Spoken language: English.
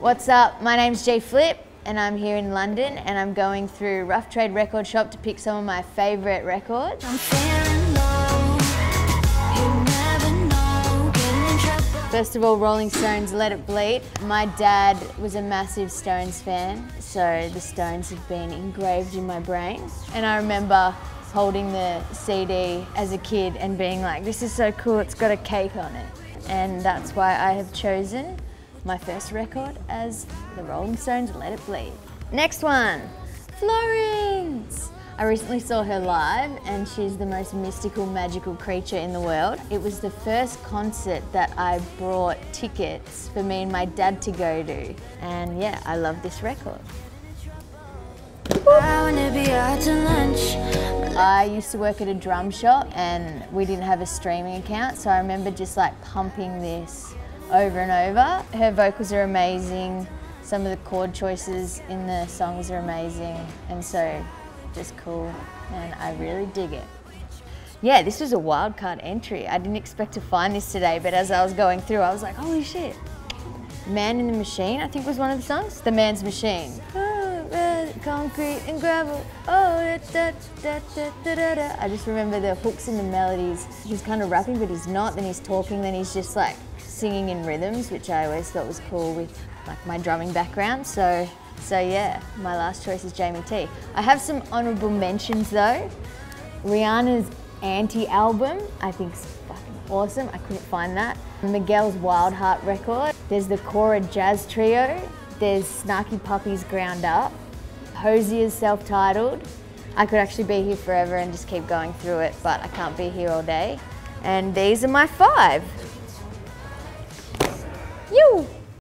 What's up? My name's G Flip and I'm here in London and I'm going through Rough Trade Record Shop to pick some of my favourite records. I'm feeling low, you never know, getting in trouble. First of all, Rolling Stones, Let It Bleed. My dad was a massive Stones fan, so the Stones have been engraved in my brain. And I remember holding the CD as a kid and being like, this is so cool, it's got a cake on it. And that's why I have chosen my first record as the Rolling Stones, Let It Bleed. Next one, Florence. I recently saw her live and she's the most mystical, magical creature in the world. It was the first concert that I brought tickets for me and my dad to go to. And yeah, I love this record. I used to work at a drum shop and we didn't have a streaming account, so I remember just like pumping this over and over. Her vocals are amazing, some of the chord choices in the songs are amazing, and so just cool, and I really dig it. Yeah, this was a wildcard entry. I didn't expect to find this today, but as I was going through, I was like, holy shit. Man in the Machine, I think was one of the songs. The Man's Machine. Concrete and gravel. Oh, da, da, da, da, da, da. I just remember the hooks and the melodies. He's kind of rapping, but he's not. Then he's talking, then he's just like singing in rhythms, which I always thought was cool with like my drumming background. So yeah, my last choice is Jamie T. I have some honourable mentions though. Rihanna's Anti album, I think is fucking awesome. I couldn't find that. Miguel's Wild Heart record. There's the Cora Jazz Trio. There's Snarky Puppy's Ground Up. Hosier's self-titled. I could actually be here forever and just keep going through it, but I can't be here all day. And these are my 5.